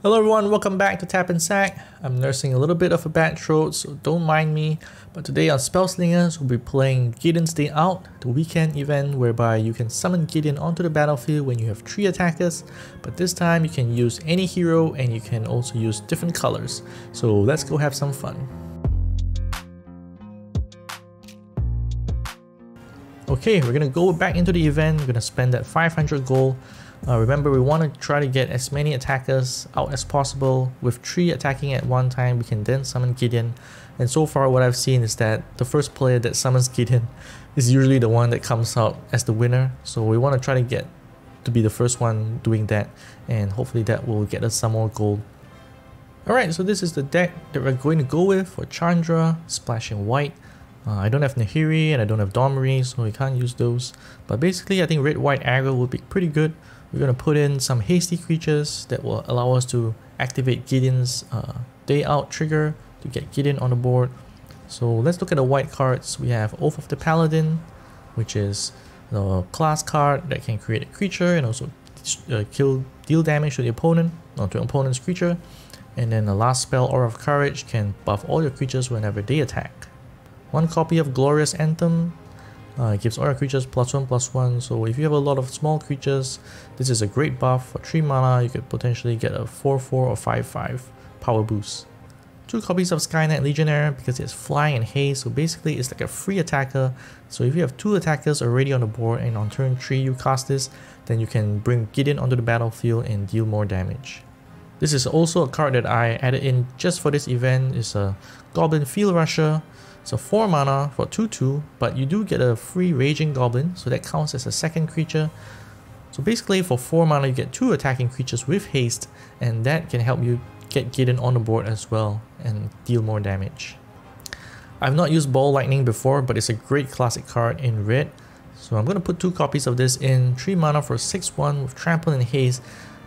Hello everyone, welcome back to Tap and Sack. I'm nursing a little bit of a bad throat, so don't mind me. But today on Spellslingers, we'll be playing Gideon's Day Out, the weekend event whereby you can summon Gideon onto the battlefield when you have 3 attackers. But this time you can use any hero and you can also use different colors. So let's go have some fun. Okay, we're gonna go back into the event. We're gonna spend that 500 gold. Remember, we want to try to get as many attackers out as possible. With 3 attacking at one time, we can then summon Gideon. And so far what I've seen is that the first player that summons Gideon is usually the one that comes out as the winner. So we want to try to get to be the first one doing that, and hopefully that will get us some more gold. Alright, so this is the deck that we're going to go with for Chandra, splash and white. I don't have Nahiri and I don't have Domri, so we can't use those. But basically I think red-white aggro would be pretty good. We're going to put in some hasty creatures that will allow us to activate Gideon's Day Out trigger to get Gideon on the board. So let's look at the white cards. We have Oath of the Paladin, which is the class card that can create a creature and also deal damage to the opponent, or to an opponent's creature. And then the last spell, Aura of Courage, can buff all your creatures whenever they attack. One copy of Glorious Anthem. It gives all your creatures +1/+1, so if you have a lot of small creatures, this is a great buff. For 3 mana, you could potentially get a 4-4 or 5-5 power boost. 2 copies of Skyknight Legionnaire because it's flying and haste, so basically it's like a free attacker. So if you have 2 attackers already on the board and on turn 3 you cast this, then you can bring Gideon onto the battlefield and deal more damage. This is also a card that I added in just for this event. It's a Goblin Field Rusher. So 4 mana for 2-2, but you do get a free Raging Goblin, so that counts as a second creature. So basically for 4 mana you get 2 attacking creatures with haste, and that can help you get Gideon on the board as well and deal more damage. I've not used Ball Lightning before, but it's a great classic card in red. So I'm going to put 2 copies of this in. 3 mana for 6-1 with Trample and haste.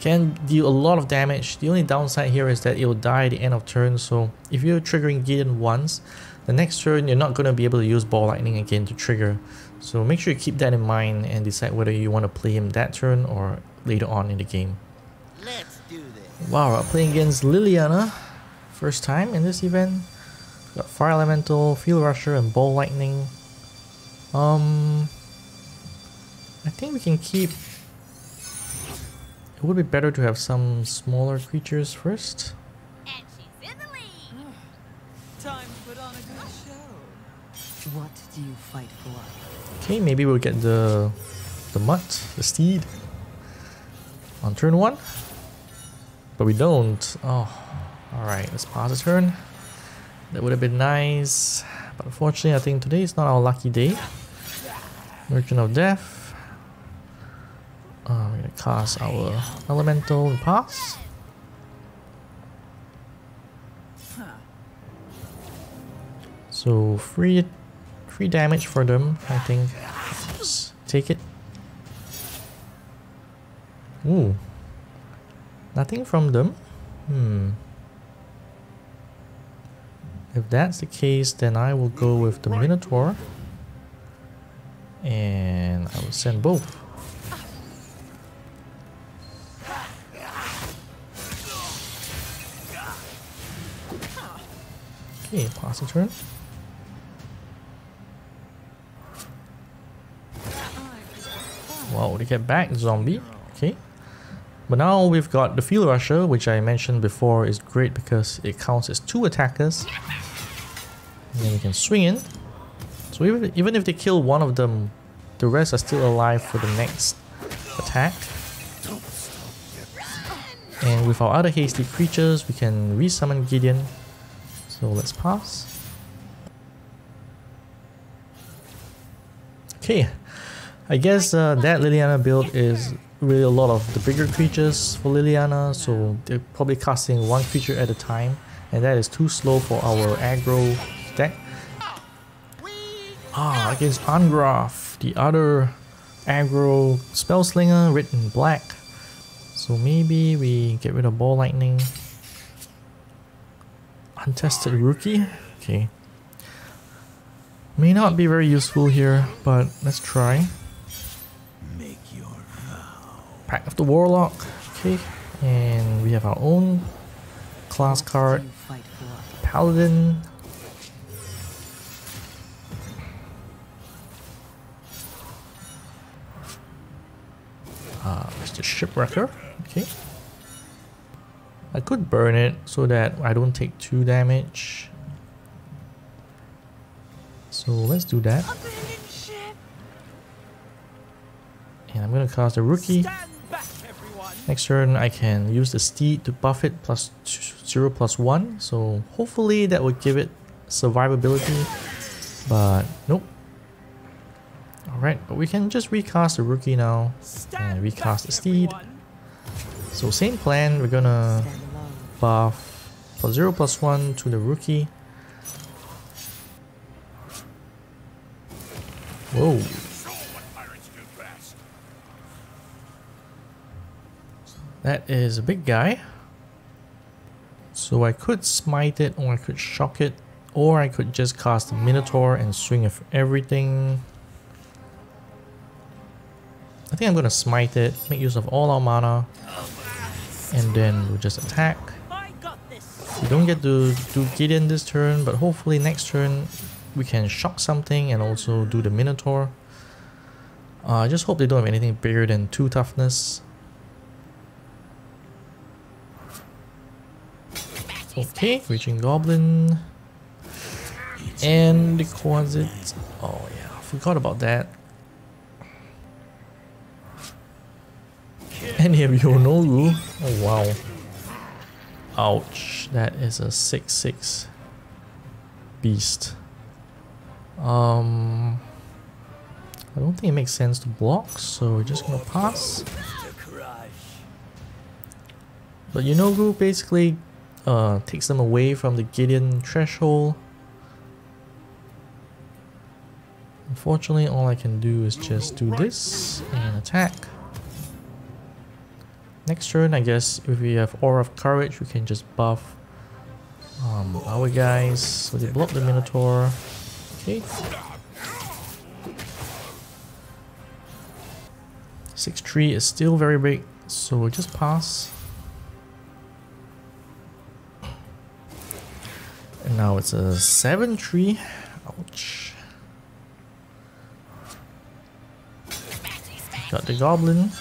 Can deal a lot of damage. The only downside here is that it will die at the end of turn, so if you're triggering Gideon once, the next turn you're not going to be able to use Ball Lightning again to trigger. So make sure you keep that in mind and decide whether you want to play him that turn or later on in the game. Let's do this. Wow, I'm playing against Liliana, first time in this event. Got Fire Elemental, Field Rusher and Ball Lightning. I think we can keep... It would be better to have some smaller creatures first. And she's in the lead. Time to put on a good show. What do you fight for? Okay, maybe we'll get the mutt, the steed, on turn 1. But we don't. Oh, alright, let's pass the turn. That would have been nice. But unfortunately, I think today is not our lucky day. Merchant of Death. We're gonna cast our elemental and pass. So free damage for them, I think. Just take it. Ooh. Nothing from them. If that's the case, then I will go with the Minotaur. And I will send both. Okay, pass the turn. Wow, they get back zombie. Okay. But now we've got the Field Rusher, which I mentioned before is great because it counts as 2 attackers. And then we can swing in. So even if they kill one of them, the rest are still alive for the next attack. And with our other hasty creatures, we can re-summon Gideon. So let's pass. Okay, I guess that Liliana build is really a lot of the bigger creatures for Liliana, so they're probably casting 1 creature at a time, and that is too slow for our aggro deck. Ah, against Angrath, the other aggro Spellslinger, red and black. So maybe we get rid of Ball Lightning. Untested Rookie? Okay. May not be very useful here, but let's try. Pack of the Warlock. Okay, And we have our own class card, Paladin. Mr. Shipwrecker, okay. I could burn it so that I don't take 2 damage. So let's do that. And I'm gonna cast a Rookie. Next turn I can use the Steed to buff it plus 0 plus 1. So hopefully that would give it survivability. But nope. Alright, but we can just recast the Rookie now. And recast the Steed. So same plan, we're gonna buff plus 0 plus 1 to the Rookie. Whoa. That is a big guy. So I could smite it, or I could shock it, or I could just cast a Minotaur and swing everything. I think I'm gonna smite it, make use of all our mana, and then we'll just attack. We don't get to do Gideon this turn, but hopefully next turn we can shock something and also do the Minotaur. I just hope they don't have anything bigger than 2 toughness. Okay, Raging Goblin. And the Quasit. Oh yeah, I forgot about that. And they have Yonogu. Oh wow. Ouch, that is a 6/6 beast. I don't think it makes sense to block, so we're just gonna pass. But Yonogu basically takes them away from the Gideon threshold. Unfortunately, all I can do is just do this and attack. Next turn, I guess if we have Aura of Courage, we can just buff our guys. So they block the Minotaur. Okay. 6/3 is still very big, so we'll just pass. And now it's a 7/3. Ouch. Got the Goblin.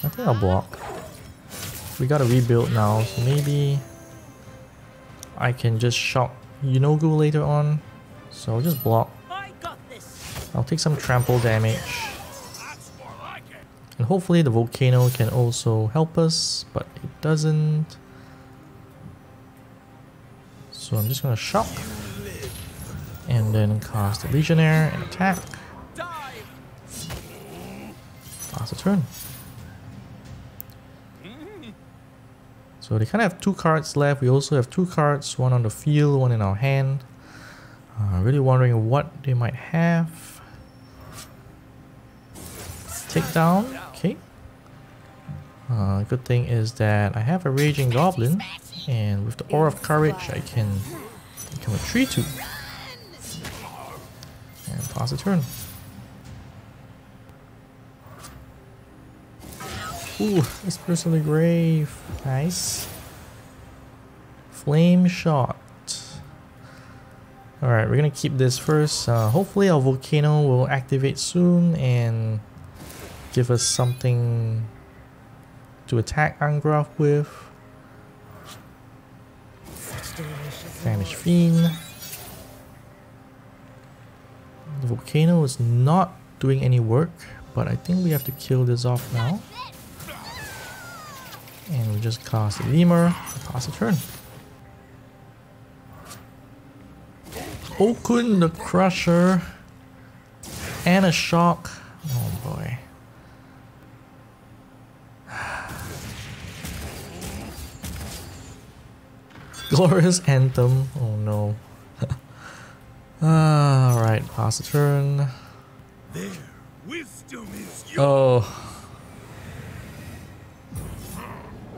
I think I'll block. We gotta rebuild now, so maybe I can just shock Yonogu later on. So I'll just block. I'll take some trample damage. And hopefully the Volcano can also help us, but it doesn't. So I'm just gonna shock. And then cast the Legionnaire and attack. Pass the turn. So they kind of have 2 cards left. We also have 2 cards, one on the field, one in our hand. Really wondering what they might have. Takedown, okay. Good thing is that I have a Raging Goblin, and with the Aura of Courage, I can become a 3/2. And pass the turn. Ooh, it's personally grave. Nice. Flame Shot. Alright, we're gonna keep this first. Hopefully our Volcano will activate soon and give us something to attack Angrath with. Vanish Fiend. The Volcano is not doing any work, but I think we have to kill this off now. And we just cast a Lemur, pass the turn. Okun the Crusher and a Shock. Oh boy. Glorious Anthem. Oh no. Alright, pass the turn. There, wisdom is yours. Oh.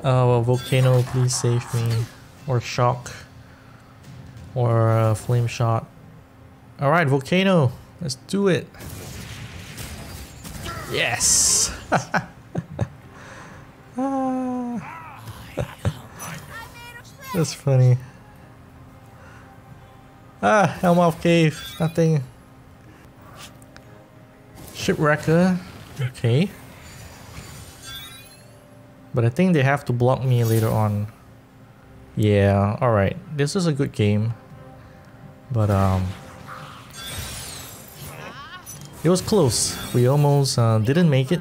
Well, Volcano, please save me. Or Shock. Or Flame Shot. Alright, Volcano. Let's do it. Yes! That's funny. Ah, Hellmouth Cave. Nothing. Shipwrecker. Okay. But I think they have to block me later on. Yeah, alright. This is a good game. But, it was close. We almost didn't make it.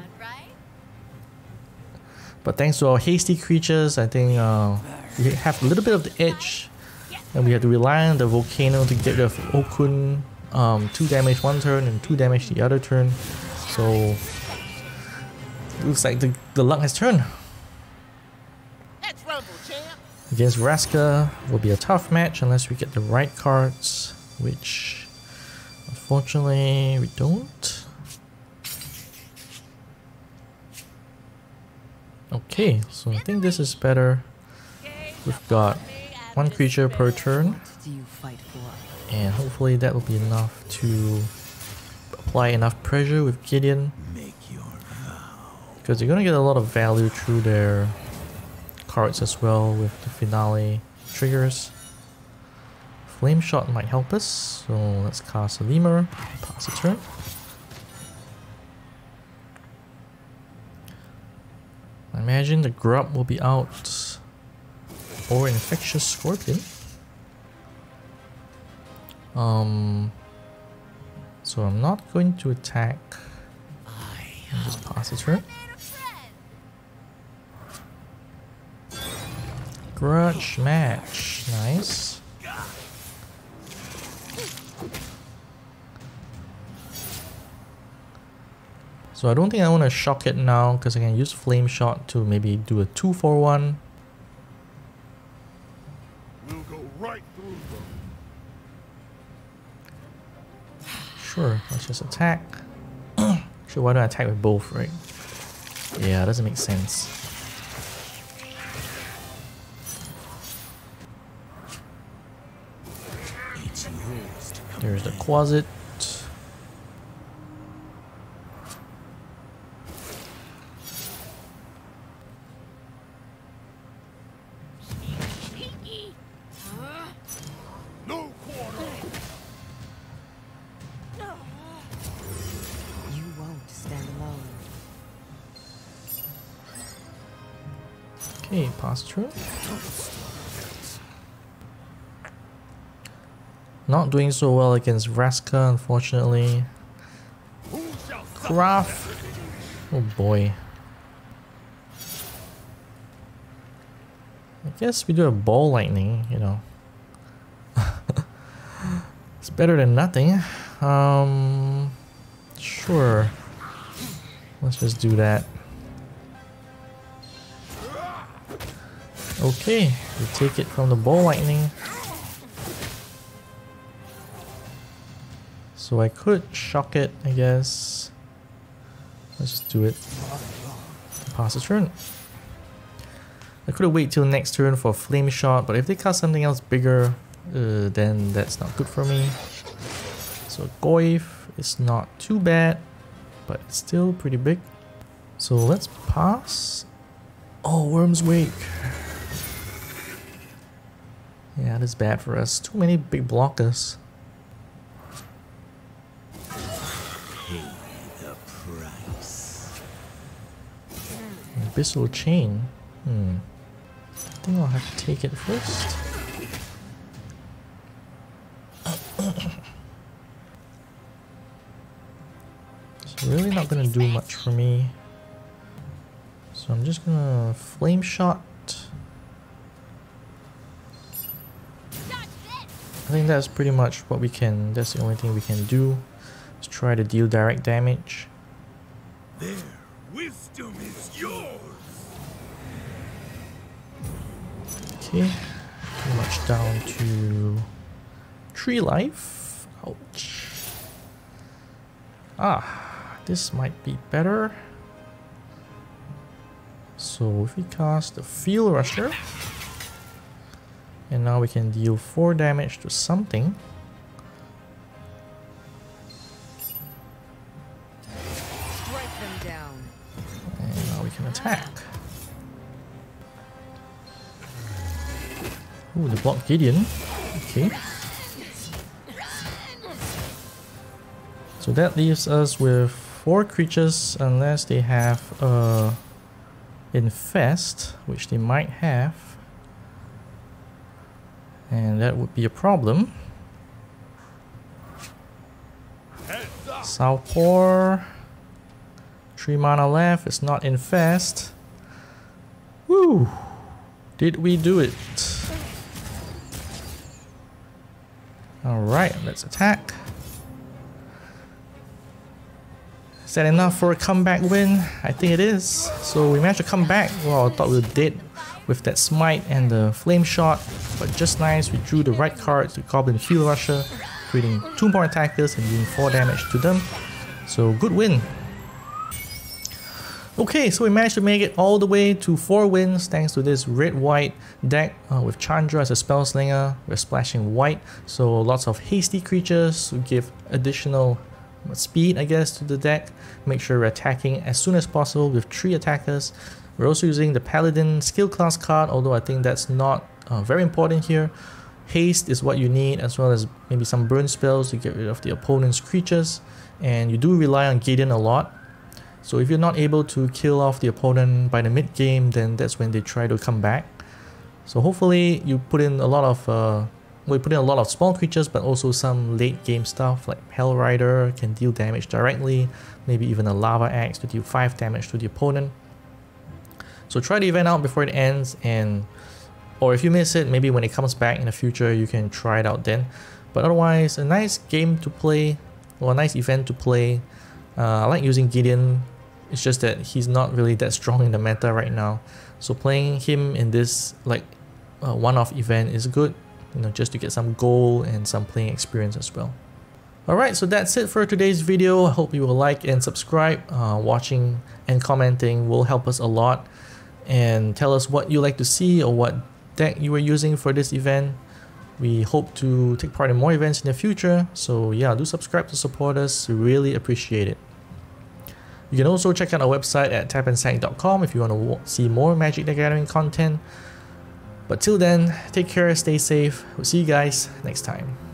But thanks to our hasty creatures, I think we have a little bit of the edge. And we have to rely on the Volcano to get the Okun 2 damage one turn and 2 damage the other turn. So, looks like the luck has turned. Against Vraska will be a tough match unless we get the right cards, which unfortunately we don't. Okay, so I think this is better. We've got one creature per turn, and hopefully that will be enough to apply enough pressure with Gideon, because they're gonna get a lot of value through their cards as well with the finale triggers. Flame Shot might help us, so let's cast a Lemur, pass the turn. I imagine the Grub will be out, or Infectious Scorpion. So I'm not going to attack, just pass the turn. Grudge match, nice. So I don't think I want to shock it now because I can use Flame Shot to maybe do a 2-4-1. We'll go right through them. Sure, let's just attack. Sure, why don't I attack with both, right? Yeah, doesn't make sense. There's the Quasit. No quarter. You won't stand alone. Okay, posture. Not doing so well against Vraska, unfortunately. Craft! Oh boy. I guess we do a Ball Lightning, you know. It's better than nothing. Sure. Let's just do that. Okay, we take it from the Ball Lightning. So I could shock it, I guess. Let's just do it. Pass the turn. I could have waited till next turn for a Flame Shot, but if they cast something else bigger, then that's not good for me. So Goif is not too bad, but it's still pretty big. So let's pass. Oh, Worm's Wake. Yeah, that's bad for us. Too many big blockers. Abyssal Chain. I think I'll have to take it first. It's really not gonna do much for me. So I'm just gonna Flame Shot. I think that's pretty much what we can, that's the only thing we can do. Let's try to deal direct damage. There, wisdom is yours. Okay, pretty much down to 3 life. Ouch. Ah, this might be better. So if we cast the Field Rusher, and now we can deal 4 damage to something. we can attack. Ooh, the block Gideon. Okay. So that leaves us with 4 creatures unless they have Infest, which they might have. And that would be a problem. Southpaw. 3 mana left. It's not Infest. Woo! Did we do it? Alright, let's attack. Is that enough for a comeback win? I think it is. So we managed to come back. Well, I thought we were dead with that smite and the flame shot, but just nice, we drew the right card to Goblin Field Rusher, creating 2 more attackers and doing 4 damage to them. So good win. Okay, so we managed to make it all the way to 4 wins thanks to this red-white deck with Chandra as a Spellslinger. We're splashing white, so lots of hasty creatures to give additional speed, I guess, to the deck. Make sure we're attacking as soon as possible with 3 attackers. We're also using the Paladin skill class card, although I think that's not very important here. Haste is what you need, as well as maybe some burn spells to get rid of the opponent's creatures. And you do rely on Gideon a lot. So if you're not able to kill off the opponent by the mid game, then that's when they try to come back. So hopefully you put in a lot of small creatures, but also some late game stuff like Hell Rider can deal damage directly. Maybe even a Lava Axe to deal 5 damage to the opponent. So try the event out before it ends, and or if you miss it, maybe when it comes back in the future, you can try it out then. But otherwise, a nice game to play, or a nice event to play. I like using Gideon. It's just that he's not really that strong in the meta right now. So playing him in this like one-off event is good, you know, just to get some gold and some playing experience as well. Alright, so that's it for today's video. I hope you will like and subscribe. Watching and commenting will help us a lot. And tell us what you like to see or what deck you were using for this event. We hope to take part in more events in the future, so yeah, do subscribe to support us, we really appreciate it. You can also check out our website at tapandsack.com if you want to see more Magic the Gathering content. But till then, take care, stay safe, we'll see you guys next time.